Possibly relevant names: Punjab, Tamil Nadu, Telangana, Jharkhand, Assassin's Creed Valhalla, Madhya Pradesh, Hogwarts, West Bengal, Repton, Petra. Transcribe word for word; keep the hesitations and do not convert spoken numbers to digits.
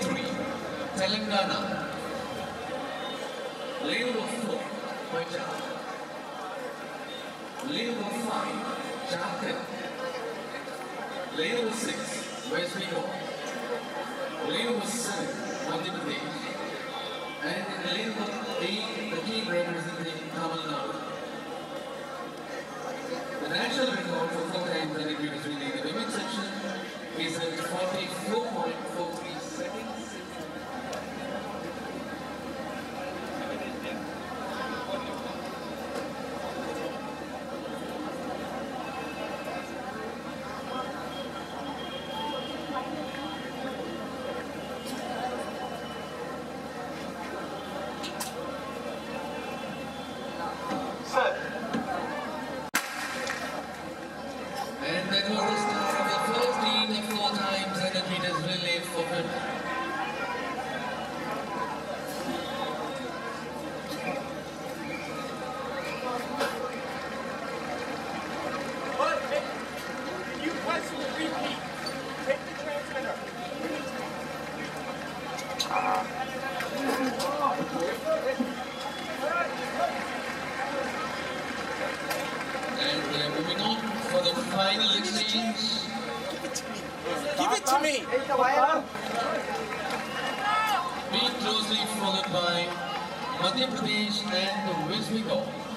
number three, Telangana. Layer of four, Punjab. Layer of five, Jharkhand. Layer of six, West Bengal. Layer of seven, Madhya Pradesh. And layer of eight, the team representing Tamil Nadu. The national record for full-time penalties in the women's section is at forty-four point four three seconds. That was the start of the first team of four times one hundred meters relay for women. Moving on for the final exchange. Give it to me! Being closely followed by Madhya Pradesh and West Bengal.